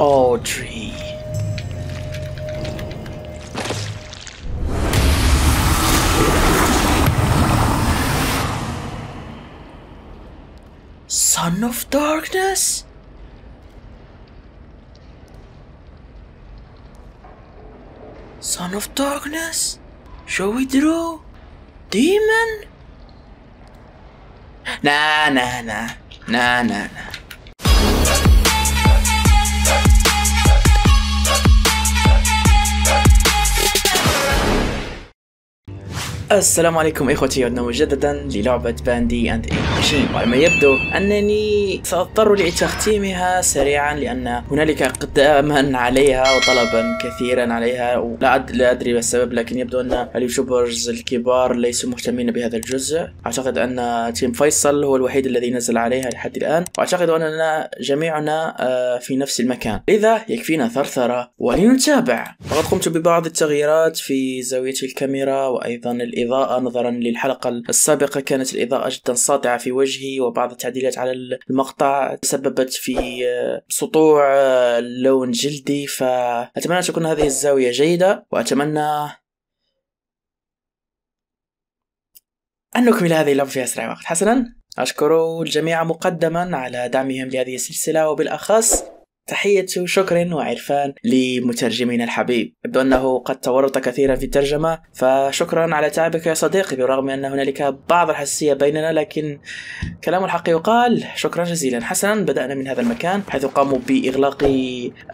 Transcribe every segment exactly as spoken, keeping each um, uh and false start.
Audrey. Son of Darkness? Son of Darkness? Joey Drew? Demon? Nah, nah, nah. Nah, nah, nah. السلام عليكم اخوتي، عدنا مجددا للعبة باندي اند اينك ماشين. وعلى ما يبدو انني ساضطر لتختيمها سريعا لان هنالك اقداما عليها وطلبا كثيرا عليها، ولا لا ادري ما السبب، لكن يبدو ان اليوتيوبرز الكبار ليسوا مهتمين بهذا الجزء. اعتقد ان تيم فيصل هو الوحيد الذي نزل عليها لحد الان، واعتقد اننا جميعنا في نفس المكان، لذا يكفينا ثرثرة ولنتابع. وقد قمت ببعض التغييرات في زاوية الكاميرا وايضا الإضاءة، نظرا للحلقة السابقة كانت الإضاءة جدا ساطعة في وجهي، وبعض التعديلات على المقطع تسببت في سطوع لون جلدي، فأتمنى تكون هذه الزاوية جيدة، وأتمنى أن نكمل هذه اللعبة في أسرع وقت. حسنا، أشكر الجميع مقدما على دعمهم لهذه السلسلة، وبالأخص تحية شكر وعرفان لمترجمين الحبيب. يبدو أنه قد تورط كثيرا في الترجمة، فشكرا على تعبك يا صديقي، برغم أن هنالك بعض الحساسية بيننا، لكن كلام الحق يقال. شكرا جزيلا. حسنا، بدأنا من هذا المكان حيث قاموا بإغلاق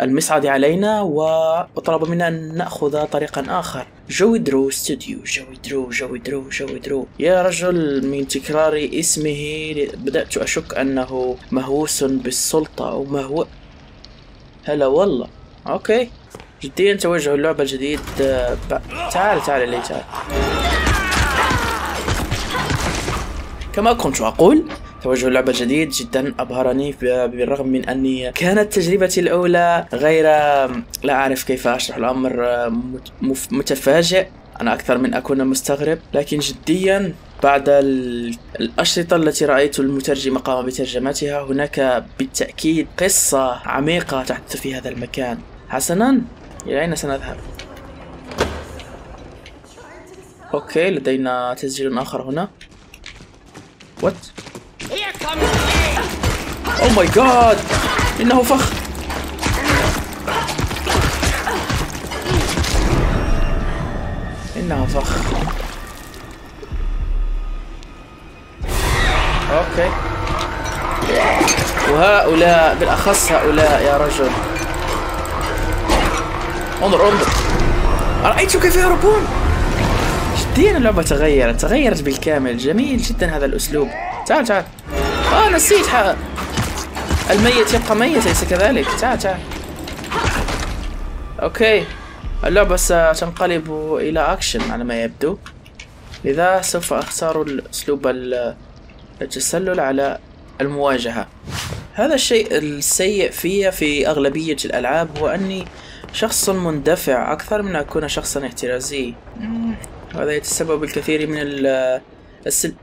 المصعد علينا وطلبوا منا أن نأخذ طريقا آخر. جوي درو ستوديو، جوي درو جوي درو جوي درو. يا رجل، من تكرار اسمه بدأت أشك أنه مهووس بالسلطة أو مهووس. هلا والله، اوكي. جديا توجه اللعبة الجديد. ب... تعال تعال لي تعال. كما كنت أقول، توجه اللعبة الجديد جدا أبهرني، بالرغم من أني كانت تجربتي الأولى غير، لا أعرف كيف أشرح الأمر، مف... متفاجئ. أنا أكثر من أكون مستغرب، لكن جديا بعد الأشرطة التي رأيت المترجم قام بترجمتها، هناك بالتأكيد قصة عميقة تحدث في هذا المكان. حسناً، إلى أين سنذهب؟ أوكي، لدينا تسجيل آخر هنا. وات؟ أوه ماي جاد، إنه فخ. إنه فخ. اوكي، وهؤلاء بالاخص هؤلاء يا رجل. انظر انظر، رأيت كيف يهربون. جديا اللعبة تغيرت تغيرت بالكامل. جميل جدا هذا الاسلوب. تعال تعال. اه نسيت، حق الميت يبقى ميت، ليس كذلك؟ تعال تعال. اوكي، اللعبة ستنقلب الى اكشن على ما يبدو، لذا سوف اختار الاسلوب ال التسلل على المواجهة. هذا الشيء السيء في في أغلبية الألعاب هو أني شخص مندفع أكثر من أكون شخصا احترازي، وهذا يتسبب بالكثير من السل...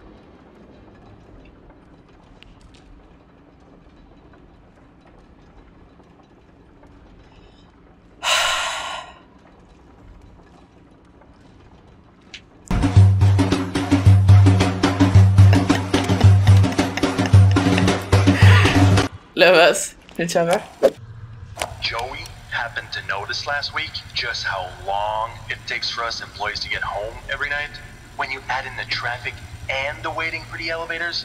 لا بأس، نتابع. Joey happened to notice last week just how long it takes for us employees to get home every night. When you add in the traffic and the waiting for the elevators,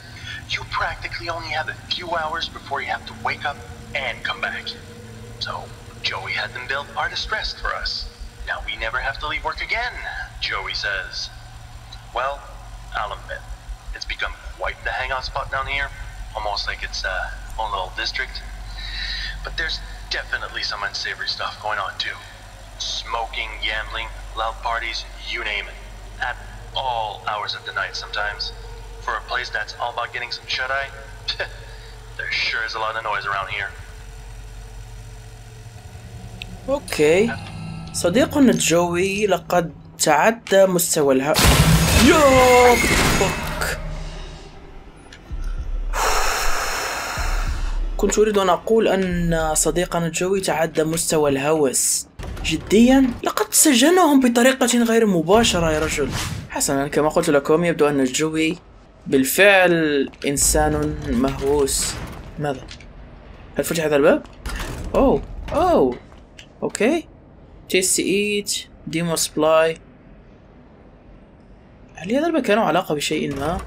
you practically only have a few hours before you have to wake up and come back. So Joey had them build artist rest for us. Now we never have to leave work again, Joey says. Well, I'll admit, it's become quite the hangout spot down here. Almost like it's uh own little district, but there's definitely some unsavory stuff going on too. Smoking, gambling, loud parties, you name it, at all hours of the night sometimes. For a place that's all about getting some shut-eye, there sure is a lot of noise around here. Okay. صديقنا جوي لقد تعدى مستوى الها. يوك كنت أريد أن أقول أن صديقنا جوي تعدى مستوى الهوس. جديا؟ لقد سجنهم بطريقة غير مباشرة يا رجل. حسنا كما قلت لكم يبدو أن جوي بالفعل إنسان مهووس. ماذا؟ هل فتح هذا الباب؟ أوه أوه أوكي. تيست إيت ديمو سبلاي. هل هذا المكان علاقة بشيء ما؟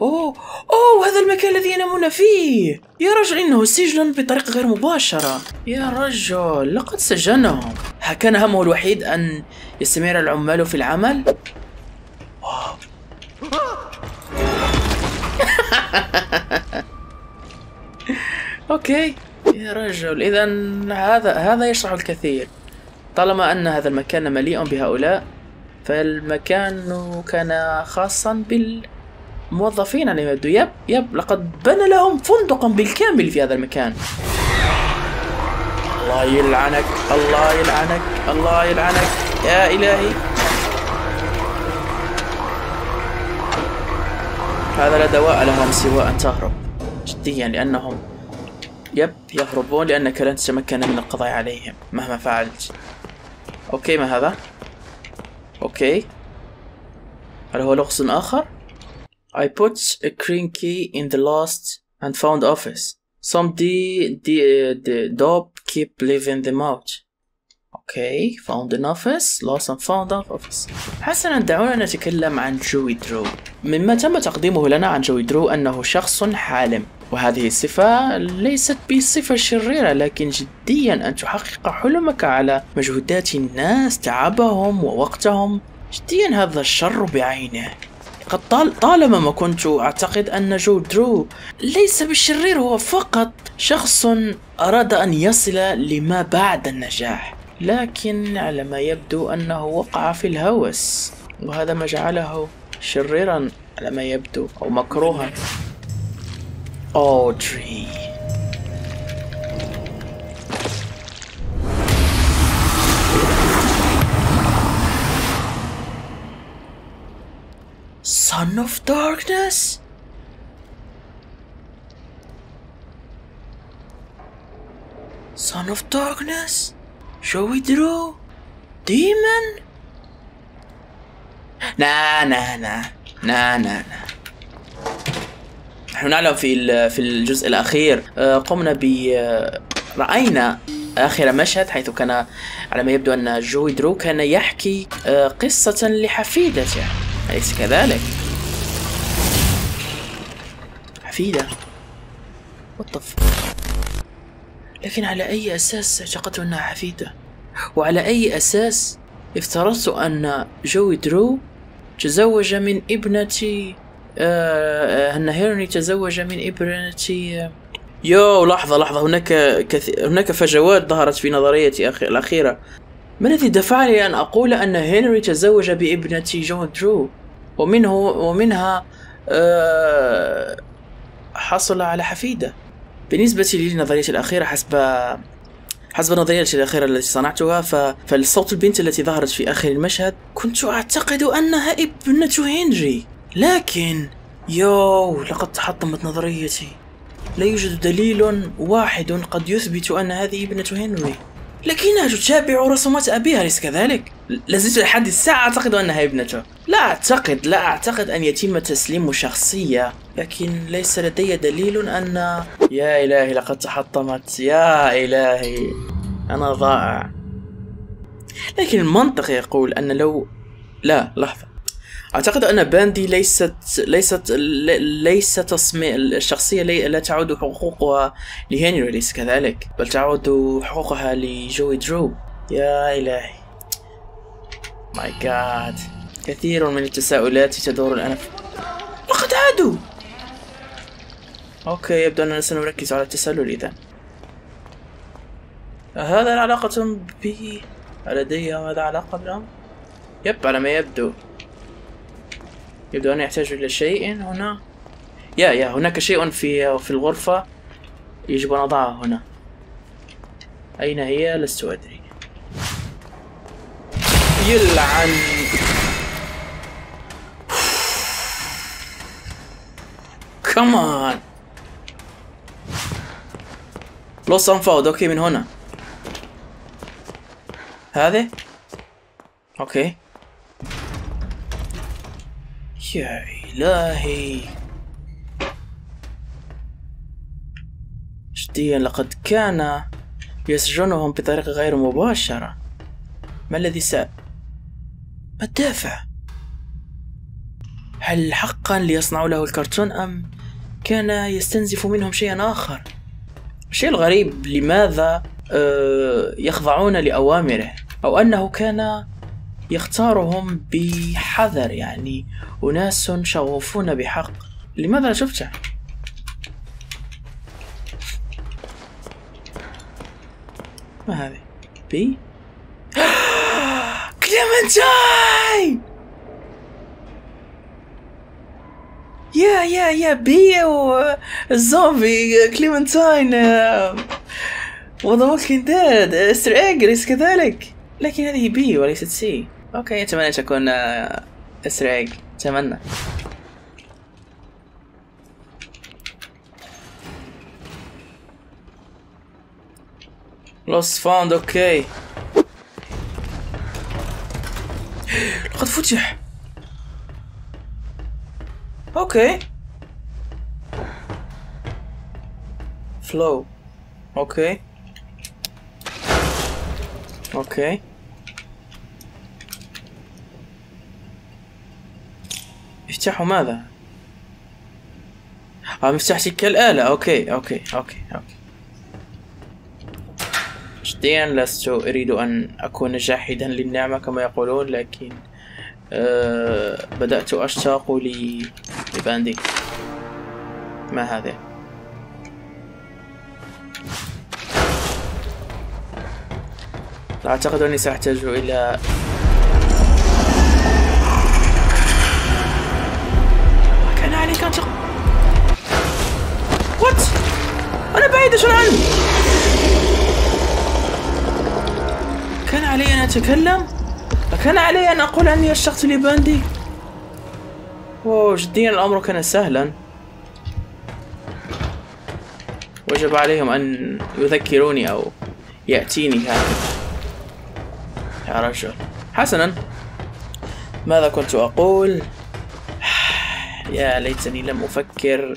أوه أوه هذا المكان الذي ينامون فيه يا رجل، إنه سجن بطريقة غير مباشرة يا رجل، لقد سجنهم. كان همه الوحيد أن يستمر العمال في العمل. أوكي يا رجل، إذا هذا هذا يشرح الكثير. طالما أن هذا المكان مليء بهؤلاء فالمكان كان خاصا بال موظفين على ما يبدو. يب يب لقد بنى لهم فندقا بالكامل في هذا المكان. الله يلعنك الله يلعنك الله يلعنك يا إلهي. هذا لا دواء لهم سوى أن تهرب جديا، لأنهم يب يهربون لأنك لن تتمكن من القضاء عليهم مهما فعلت. أوكي ما هذا؟ أوكي هل هو لغز آخر؟ I put a green key in the lost and found office. Some the the the dog keep leaving them out. Okay, found an office, lost and found an office. حسنا دعونا نتكلم عن جوي درو. مما تم تقديمه لنا عن جوي درو أنه شخص حالم، وهذه الصفة ليست بصفة شريرة، لكن جديا أن تحقق حلمك على مجهودات الناس تعبهم ووقتهم، جديا هذا الشر بعينه. قد طال طالما ما كنت أعتقد أن جو درو ليس بالشرير، هو فقط شخص أراد أن يصل لما بعد النجاح، لكن على ما يبدو أنه وقع في الهوس وهذا ما جعله شريرا على ما يبدو أو مكروها. أودري Son of Darkness. Son of Darkness. Joey Drew. Demon. نا نا نا نا نا. نحن نعلم في في الجزء الأخير قمنا ب رأينا آخر مشهد حيث كان على ما يبدو أن جوي درو كان يحكي قصة لحفيدته، أليس كذلك؟ حفيدة والطف، لكن على أي أساس اعتقدت أنها حفيدة؟ وعلى أي أساس افترضت أن جوي درو تزوج من ابنتي آه أن هيرني تزوج من ابنتي آه يو لحظة لحظة، هناك كثير هناك فجوات ظهرت في نظريتي الأخيرة. ما الذي دفعني أن أقول أن هنري تزوج بابنة جون درو ومنه ومنها أه حصل على حفيدة؟ بالنسبة لي النظرية الأخيرة حسب حسب نظرية الأخيرة التي صنعتها فالصوت البنت التي ظهرت في آخر المشهد كنت أعتقد أنها ابنة هنري، لكن يو لقد تحطمت نظريتي. لا يوجد دليل واحد قد يثبت أن هذه ابنة هنري، لكنها تتابع رسومات أبيها، أليس كذلك؟ لازلت لحد الساعة أعتقد أنها ابنته. لا أعتقد لا أعتقد أن يتم تسليم شخصية، لكن ليس لدي دليل أن يا إلهي لقد تحطمت، يا إلهي أنا ضائع. لكن المنطق يقول أن لو لا لحظة، أعتقد أن باندي ليست ليست ليست تصميم الشخصية، لي... لا تعود حقوقها لهنري، ليس كذلك؟ بل تعود حقوقها لجوي درو. يا إلهي ماي جاد، كثير من التساؤلات تدور الآن. لقد عادوا. أوكي يبدو أننا سنركز على التسلل إذا. هذا علاقة ب لدي هذا علاقة بالأمر؟ يب على ما يبدو. يبدو أن يحتاج إلى شيء هنا. يا يا هناك شيء في في الغرفة يجب أن أضعه هنا. أين هي؟ لست أدري. يلعن. كمان. لص انفاض. اوكي من هنا هذه. اوكي يا الهي جديا لقد كان يسجنهم بطريقة غير مباشرة. ما الذي سأ ما الدافع؟ هل حقا ليصنعوا له الكرتون ام كان يستنزف منهم شيئا اخر؟ الشيء الغريب لماذا يخضعون لأوامره، أو أنه كان يختارهم بحذر، يعني أناس شغوفون بحق. لماذا لا شفته؟ ما هذه؟ بي؟ كليمنتاين! يا يا يا بي والزومبي كليمنتاين وذا ووكينج ديد استر ايجريس كذلك، لكن هذه بي وليست سي. اوكي اتمنى تكون استر ايج، اتمنى. لوست فاوند. اوكي لقد فتح. اوكي فلو. اوكي اوكي افتحوا ماذا؟ اه مفتاح تلك الآلة. اوكي اوكي اوكي اوكي جديا لست اريد ان اكون جاحدا للنعمة كما يقولون، لكن أه بدأت اشتاق لي باندي. ما هذا؟ أعتقد أني سأحتاج إلى كان عليك أن تق... وات؟ أنا بعيدة عنه. كان علي أن أتكلم؟ كان علي أن أقول أني اشتقت لباندي؟ واو جديا الأمر كان سهلا. وجب عليهم أن يذكروني أو يأتيني هكذا يا رجل. حسنا ماذا كنت أقول؟ يا ليتني لم أفكر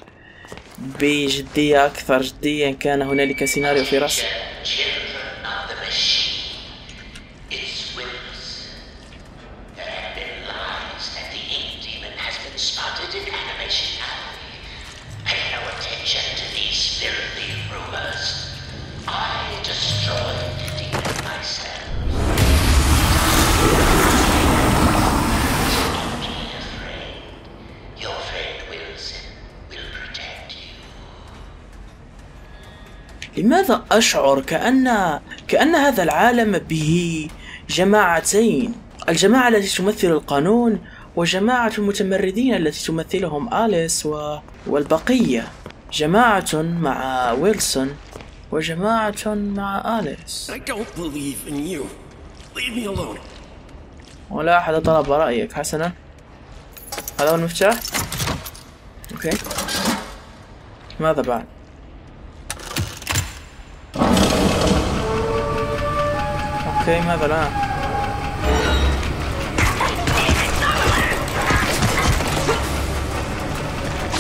بجدية أكثر. جديا كان هنالك سيناريو في رأسي. لماذا أشعر كأن كأن هذا العالم به جماعتين، الجماعة التي تمثل القانون وجماعة المتمردين التي تمثلهم أليس و... والبقية، جماعة مع ويلسون وجماعة مع أليس. ولا أحد طلب رأيك. حسنا هذا هو المفتاح. أوكي ماذا بعد؟ اوكي ماذا لا؟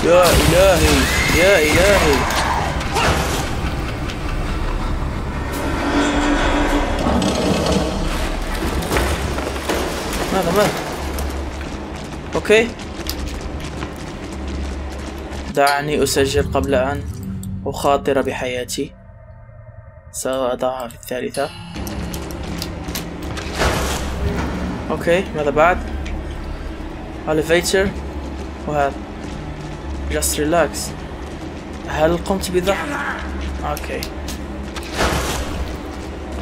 يا الهي يا الهي ماذا ماذا؟ اوكي دعني اسجل قبل ان اخاطر بحياتي. سأضعها في الثالثة. اوكي ماذا بعد؟ elevator وهذا just relax. هل قمت بضغط؟ اوكي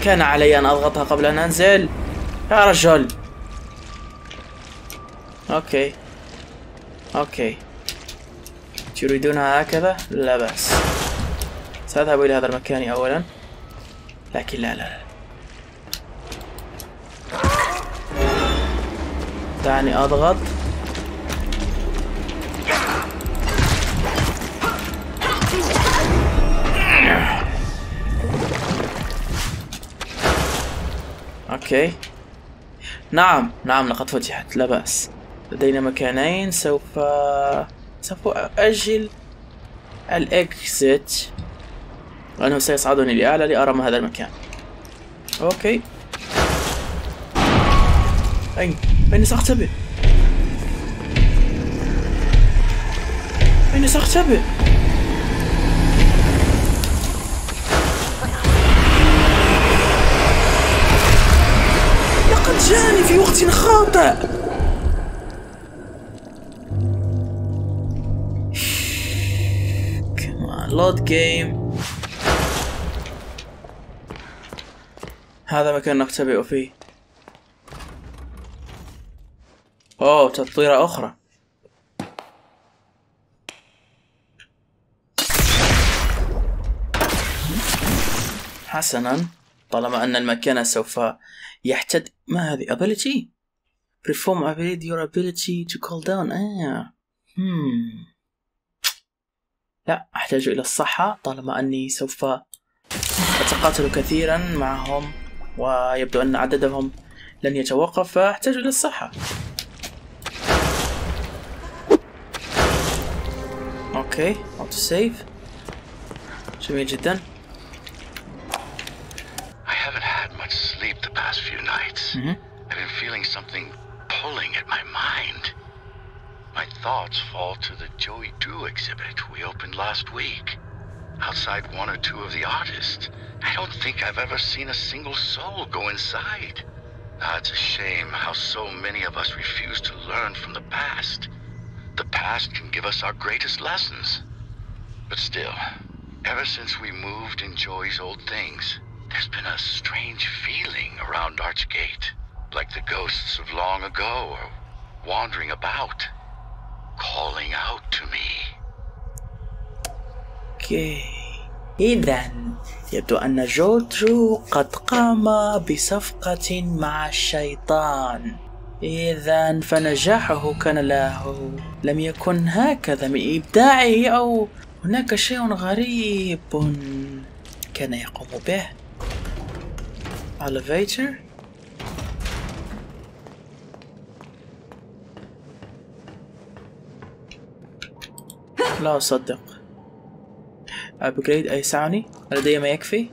كان علي ان اضغطها قبل ان انزل يا رجل. اوكي اوكي تريدونها هكذا؟ لا بأس. سأذهب الى هذا المكان اولا، لكن لا لا لا دعني اضغط. اوكي. نعم نعم لقد فتحت، لا بأس. لدينا مكانين، سوف سوف أجل الإكزيت لأنه سيصعدني لأعلى لأرم هذا المكان. اوكي. أين؟ أين سأختبئ؟ أين سأختبئ؟ لقد جاءني في وقت خاطئ. كمان لود جيم. هذا مكان نختبئ فيه. أوه، تطويرة أخرى. حسناً، طالما أن المكان سوف يحتد... ما هذه؟ ability؟ perform ability your ability to cool down. آه. هم. لا، أحتاج إلى الصحة طالما أني سوف أتقاتل كثيراً معهم ويبدو أن عددهم لن يتوقف، فأحتاج إلى الصحة. اوكي، اوتو سيف. جميل جدا. I haven't had much sleep the past few nights. I've been feeling something pulling at my mind. My thoughts fall to the Joey Drew exhibit we opened last week. Outside one or two of the artists, I don't think I've ever seen a single soul go inside. Ah, it's a shame how so many of us refuse to learn from the past. The past can give us our greatest lessons. But still, ever since we moved in Joey's old things, there's been a strange feeling around Archgate. Like the ghosts of long ago are wandering about, calling out to me. Okay. إذن يبدو أن جوي درو قد قام بصفقة مع الشيطان. إذا فنجاحه كان له، لم يكن هكذا من إبداعه، أو هناك شيء غريب كان يقوم به. elevator. لا أصدق. upgrade أيسعني؟ لدي ما يكفي؟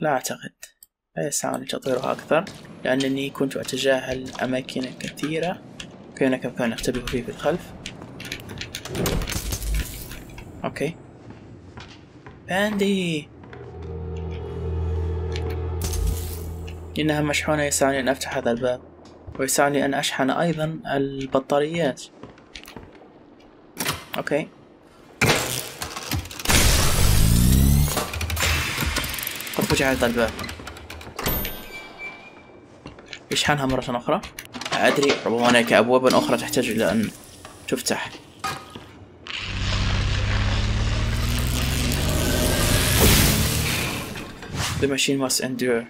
لا أعتقد. أيسعني تطويرها أكثر؟ لأنني كنت أتجاهل أماكن كثيرة. أوكي، هناك مكان أختبئ فيه في الخلف. أوكي. باندي. إنها مشحونة، يسعني أن أفتح هذا الباب، ويسعني أن أشحن أيضا البطاريات. أوكي. قد فتح هذا الباب. اشحنها مرة أخرى. لا أدري، ربما هناك أبواب أخرى تحتاج إلى أن تفتح. The machine must endure.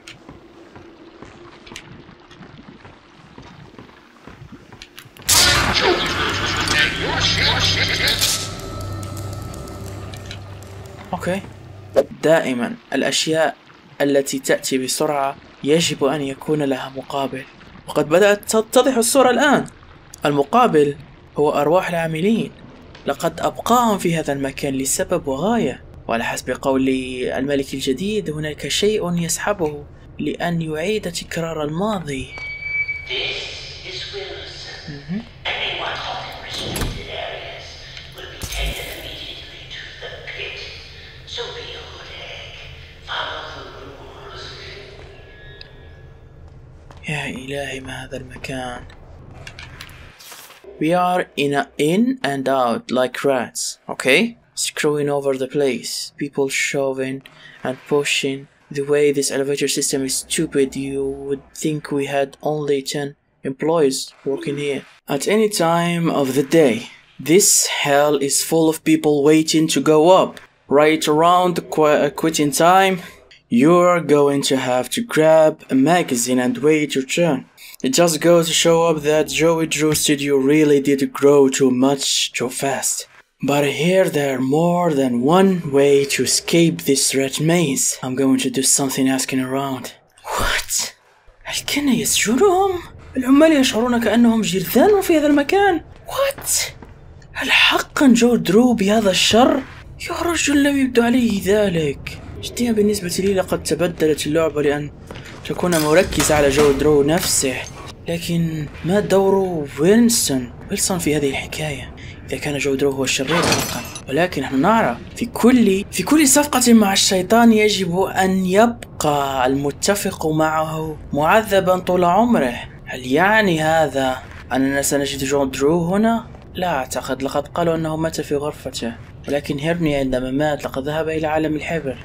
أوكي. دائما الأشياء التي تأتي بسرعة يجب أن يكون لها مقابل، وقد بدأت تتضح الصورة الآن. المقابل هو أرواح العاملين. لقد أبقاهم في هذا المكان لسبب وغاية، وعلى حسب قول الملك الجديد هناك شيء يسحبه لأن يعيد تكرار الماضي. This is Wilson. Anyone caught in restricted areas will be taken immediately to the pit. So be on egg. Follow the rules. يا إلهي، ما هذا المكان. We are in a in and out like rats. Okay, screwing over the place. People shoving and pushing. The way this elevator system is stupid. You would think we had only ten employees working here. At any time of the day, this hell is full of people waiting to go up. Right around the qu quitting time. You're going to have to grab a magazine and wait your turn. It just goes to show up that Joey Drew Studio really did grow too much too fast. But here there are more than one way to escape this rat maze. I'm going to do something asking around. What? الكن يسجنهم؟ العمال يشعرون كأنهم جرذان في هذا المكان. وات؟ هل حقا جو درو بهذا الشر؟ يا رجل لم يبدو عليه ذلك. جديا بالنسبة لي لقد تبدلت اللعبة لأن تكون مركزة على جو درو نفسه، لكن ما دور ويلسون ويلسون في هذه الحكاية إذا كان جو درو هو الشرير حقا؟ ولكن نحن نرى في كل في كل صفقة مع الشيطان يجب أن يبقى المتفق معه معذبا طول عمره. هل يعني هذا أننا سنجد جو درو هنا؟ لا أعتقد، لقد قالوا أنه مات في غرفته، ولكن هيرني عندما مات لقد ذهب إلى عالم الحبر.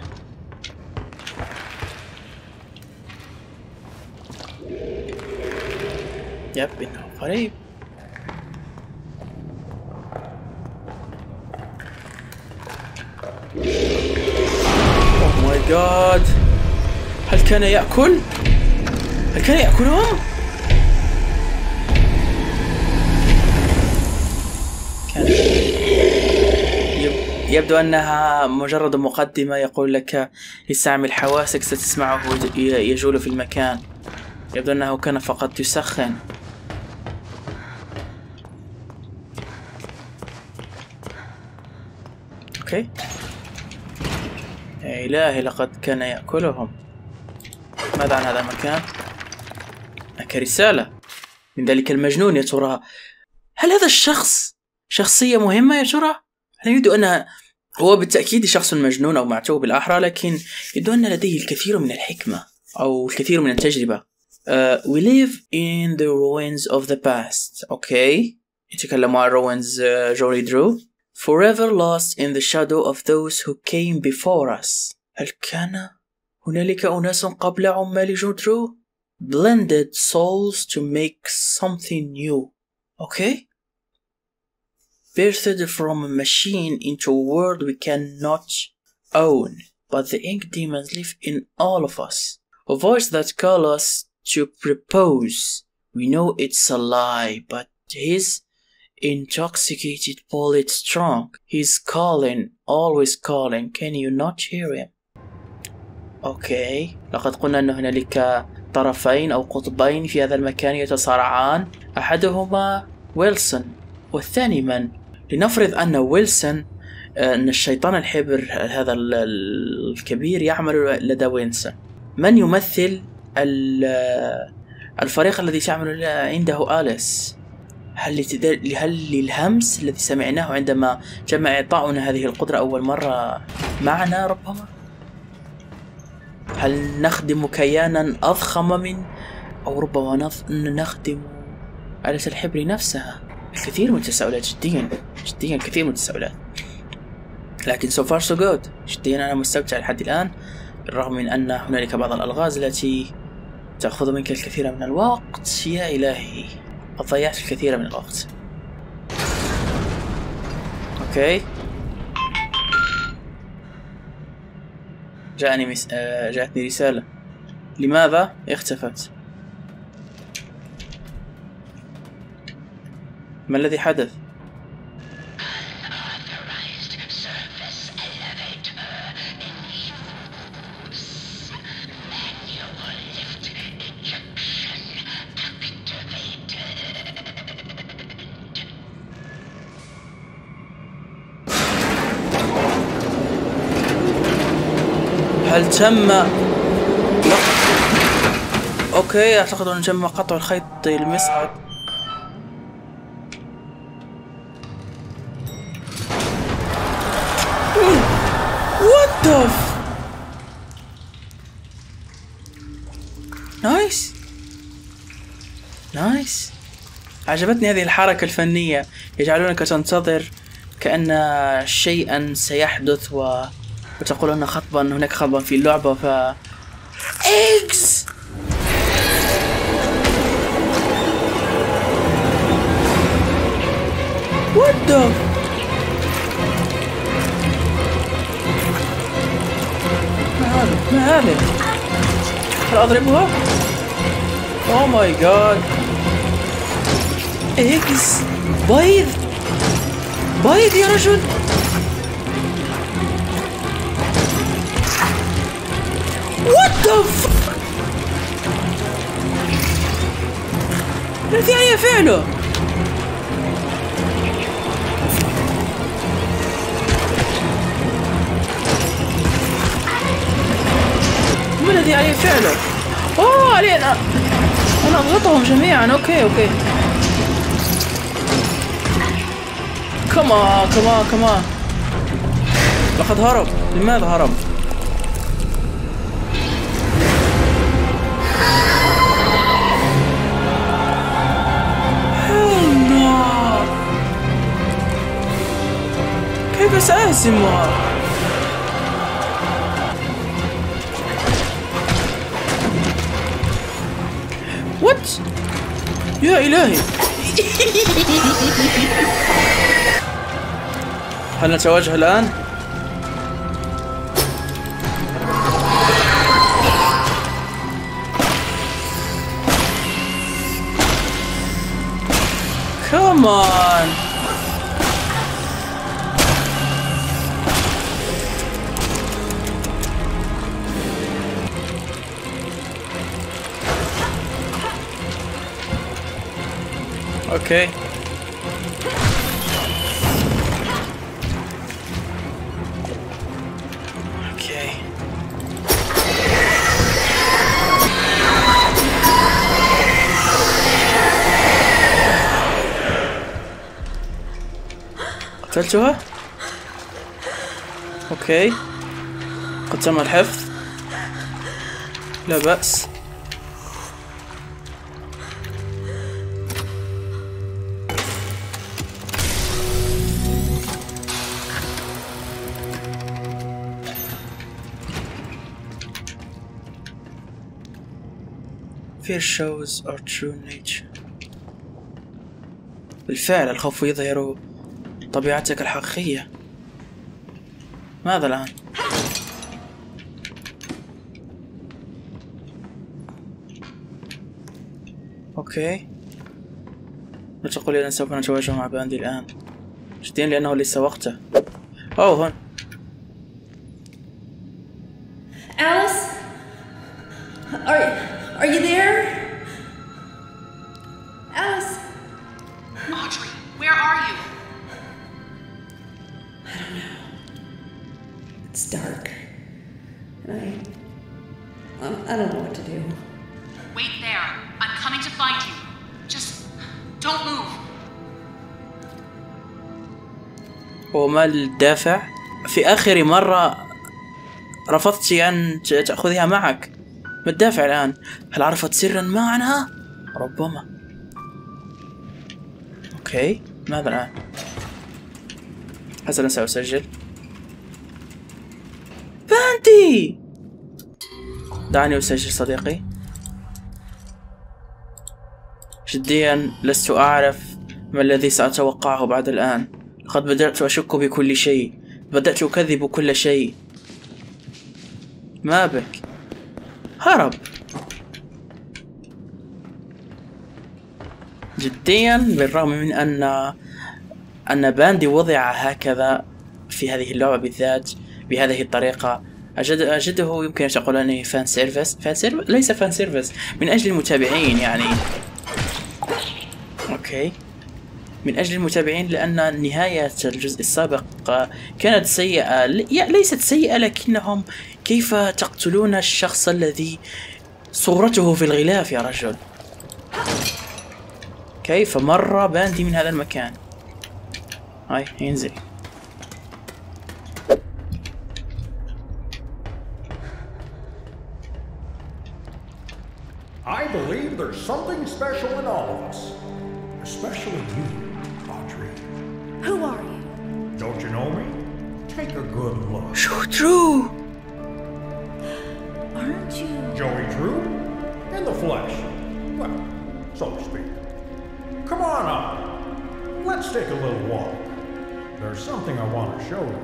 يب إنه قريب. أوه ماي جاد، هل كان يأكل؟ هل كان يأكلهم؟ كان يبدو أنها مجرد مقدمة يقول لك استعمل حواسك ستسمعه يجول في المكان. يبدو أنه كان فقط يسخن. اوكي. يا إلهي لقد كان يأكلهم. ماذا عن هذا المكان؟ هناك رسالة من ذلك المجنون. يا ترى هل هذا الشخص شخصية مهمة يا ترى؟ هل يبدو أن هو بالتأكيد شخص مجنون أو معتوه بالأحرى، لكن يبدو أن لديه الكثير من الحكمة أو الكثير من التجربة. Uh, we live in the ruins of the past. أوكي. يتكلم عن ruins uh, جوري درو. Forever lost in the shadow of those who came before us. هل كان هنالك أناس قبل عمال جو درو؟ Blended souls to make something new. Okay. Birthed from a machine into a world we cannot own. But the ink demons live in all of us. A voice that calls us to propose. We know it's a lie, but his intoxicated bullet strong. He's calling, always calling. Can you not hear him? اوكي. لقد قلنا ان هنالك طرفين او قطبين في هذا المكان يتصارعان، احدهما ويلسون والثاني من؟ لنفرض ان ويلسون، ان الشيطان الحبر هذا الكبير يعمل لدى ويلسون. من يمثل الفريق الذي تعمل عنده آليس؟ هل هل للهمس الذي سمعناه عندما تم إعطاؤنا هذه القدرة أول مرة معنا ربما؟ هل نخدم كيانا أضخم من، أو ربما نخدم آليس الحبر نفسها؟ الكثير من التساؤلات، جديا جديا الكثير من التساؤلات، لكن so far so good. جديا أنا مستمتع لحد الآن، بالرغم من أن هنالك بعض الألغاز التي تأخذ منك الكثير من الوقت. يا إلهي قد ضيعت الكثير من الوقت. أوكي. جاءني مس... جاءتني رسالة. لماذا اختفت؟ ما الذي حدث؟ هل تم اوكي اعتقد انه تم قطع الخيط المصعد. وات ذا نايس نايس. عجبتني هذه الحركة الفنية، يجعلونك تنتظر كأن شيئا سيحدث و وتقول أن خطبا هناك خطبا في اللعبة ف إيجز. What ده؟ ما هذا؟ ما هذا؟ هل أضربها؟ أوه ماي جاد، إكس بيض بيض يا رجل. وات ذا فك؟ الذي يفعله؟ ما الذي عليه فعله؟ اوه عليه انا انا اضغطهم جميعا. اوكي اوكي كمان كمان كمان. لقد هرب. لماذا هرب؟ كيف سأهزمها؟ وات؟ يا إلهي. هل نتوجه الآن؟ كمان اوكي. قتلتها؟ اوكي قد تم الحفظ، لا بأس. Fear shows our true nature. بالفعل الخوف يظهر طبيعتك الحقيقية. ماذا الآن؟ اوكي لا تقل لي أن سوف نتواجه مع باندي الآن جديا لأنه ليس وقته. أوه هون Alice. Are... Are you there? Alice? Audrey, where are you? I don't know. It's dark. And I... I don't know what to do. Wait there. I'm coming to find you. Just... don't move. وما الدافع؟ في آخر مرة رفضت أن تأخذها معك. ما الدافع الآن؟ هل عرفت سرا ما عنها؟ ربما. اوكي ماذا الآن؟ حسنا سأسجل. باندي دعني أسجل صديقي. جديا لست أعرف ما الذي سأتوقعه بعد الآن. لقد بدأت أشك بكل شيء، بدأت أكذب كل شيء. ما بك؟ هرب. جديا بالرغم من ان ان باندي وضع هكذا في هذه اللعبه بالذات بهذه الطريقه، أجد اجده يمكن ان تقول انه فان سيرفيس. فان سيرفيس ليس فان سيرفيس، من اجل المتابعين يعني. اوكي من اجل المتابعين لان نهايه الجزء السابق كانت سيئه. ليست سيئه لكنهم كيف تقتلون الشخص الذي صورته في الغلاف يا رجل؟ كيف مر باندي من هذا المكان؟ هاي ينزل. I believe there's something special in all of us, especially you, Audrey. Who are you? Don't you know me? Take a good look. So true. Aren't you Joey Drew? In the flesh. Well, so to speak. Come on up. Let's take a little walk. There's something I want to show you.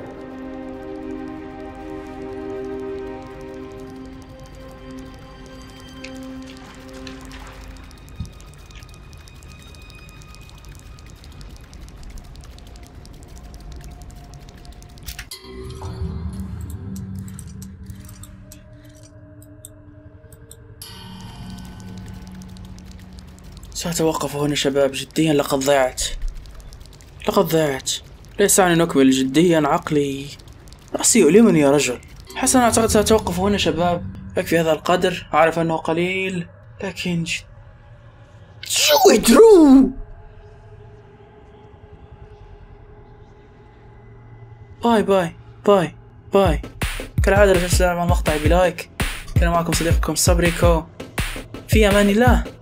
سأتوقف هنا شباب. جديا لقد ضيعت لقد ضيعت ليس أن نكمل. جديا عقلي رأسي يؤلمني يا رجل. حسنا أعتقد سأتوقف هنا شباب. يكفي هذا القدر. أعرف أنه قليل لكن جد... جوي درو باي باي باي باي. كالعادة لا تنسوا دعم المقطع بلايك. كان معكم صديقكم ساب ريكو. في أمان الله.